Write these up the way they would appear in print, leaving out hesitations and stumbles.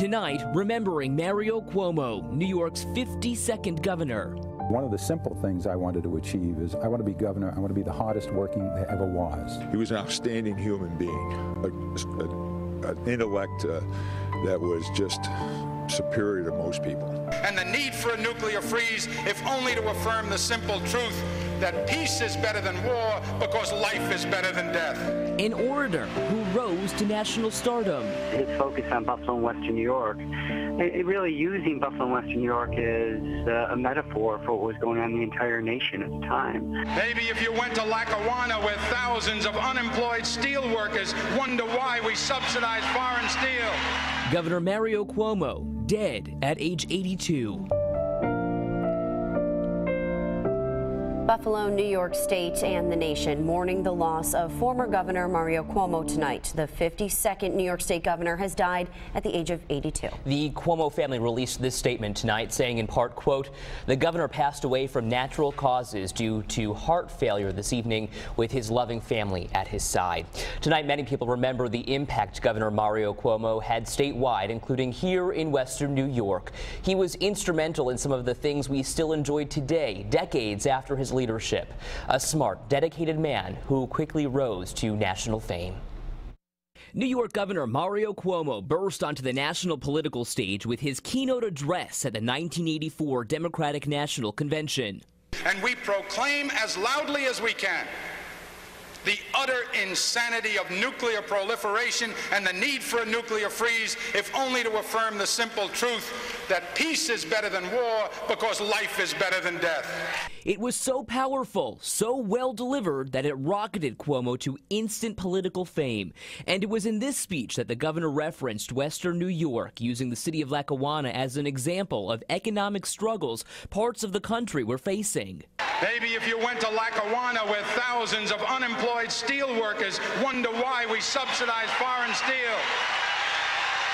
Tonight, remembering Mario Cuomo, New York's 52nd governor. One of the simple things I wanted to achieve is I want to be governor. I want to be the hardest working there ever was. He was an outstanding human being, an intellect that was just superior to most people. And the need for a nuclear freeze, if only to affirm the simple truth that peace is better than war because life is better than death. An orator who rose to national stardom. His focus on Buffalo and Western New York, it really using Buffalo and Western New York as a metaphor for what was going on in the entire nation at the time. Maybe if you went to Lackawanna where thousands of unemployed steel workers wonder why we subsidize foreign steel. Governor Mario Cuomo, dead at age 82. Buffalo, New York State, and the nation mourning the loss of former Governor Mario Cuomo tonight. The 52nd New York State governor has died at the age of 82. The Cuomo family released this statement tonight, saying in part, quote, "The governor passed away from natural causes due to heart failure this evening with his loving family at his side." Tonight, many people remember the impact Governor Mario Cuomo had statewide, including here in Western New York. He was instrumental in some of the things we still enjoy today, decades after his leadership. A smart, dedicated man who quickly rose to national fame. New York Governor Mario Cuomo burst onto the national political stage with his keynote address at the 1984 Democratic National Convention. And we proclaim as loudly as we can the utter insanity of nuclear proliferation and the need for a nuclear freeze, if only to affirm the simple truth that peace is better than war because life is better than death. It was so powerful, so well delivered, that it rocketed Cuomo to instant political fame. And it was in this speech that the governor referenced Western New York, using the city of Lackawanna as an example of economic struggles parts of the country were facing. Maybe if you went to Lackawanna where thousands of unemployed steel workers wonder why we subsidize foreign steel.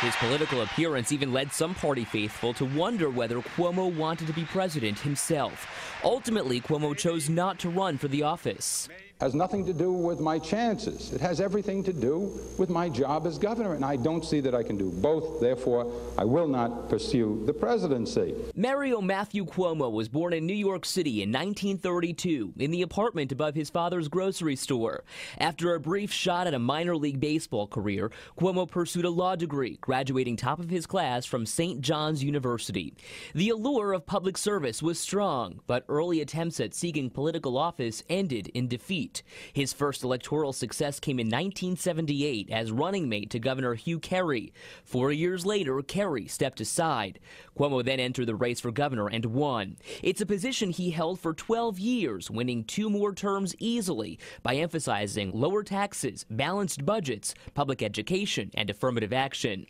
His political appearance even led some party faithful to wonder whether Cuomo wanted to be president himself. Ultimately, Cuomo chose not to run for the office. It has nothing to do with my chances. It has everything to do with my job as governor, and I don't see that I can do both. Therefore, I will not pursue the presidency. Mario Matthew Cuomo was born in New York City in 1932 in the apartment above his father's grocery store. After a brief shot at a minor league baseball career, Cuomo pursued a law degree, graduating top of his class from St. John's University. The allure of public service was strong, but early attempts at seeking political office ended in defeat. His first electoral success came in 1978 as running mate to Governor Hugh Carey. 4 years later, Carey stepped aside. Cuomo then entered the race for governor and won. It's a position he held for 12 years, winning 2 more terms easily by emphasizing lower taxes, balanced budgets, public education, and affirmative action.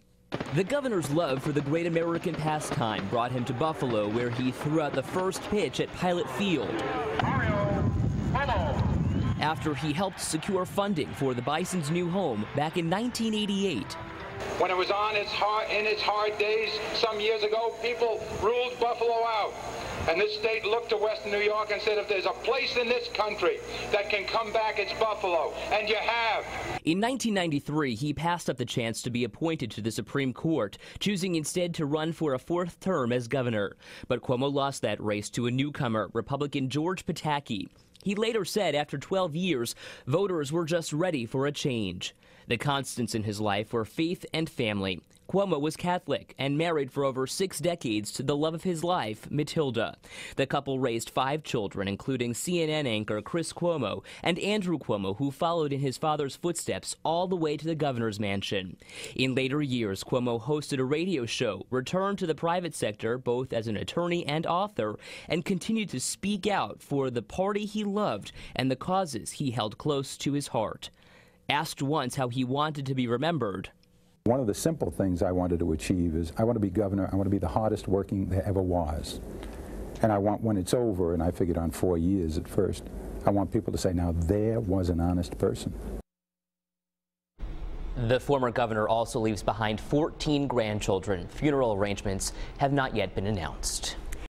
The governor's love for the great American pastime brought him to Buffalo, where he threw out the first pitch at Pilot Field. Mario Cuomo. After he helped secure funding for the Bison's new home back in 1988. When it was in its hard days some years ago, people ruled Buffalo out. And this state looked to Western New York and said, if there's a place in this country that can come back, it's Buffalo. And you have. In 1993, he passed up the chance to be appointed to the Supreme Court, choosing instead to run for a 4th term as governor. But Cuomo lost that race to a newcomer, Republican George Pataki. He later said after 12 years, voters were just ready for a change. The constants in his life were faith and family. Cuomo was Catholic and married for over 6 decades to the love of his life, Matilda. The couple raised 5 children, including CNN anchor Chris Cuomo and Andrew Cuomo, who followed in his father's footsteps all the way to the governor's mansion. In later years, Cuomo hosted a radio show, returned to the private sector both as an attorney and author, and continued to speak out for the party he loved and the causes he held close to his heart. Asked once how he wanted to be remembered, one of the simple things I wanted to achieve is I want to be governor. I want to be the hardest working there ever was. And I want, when it's over, and I figured on 4 years at first, I want people to say, now there was an honest person. The former governor also leaves behind 14 grandchildren. Funeral arrangements have not yet been announced.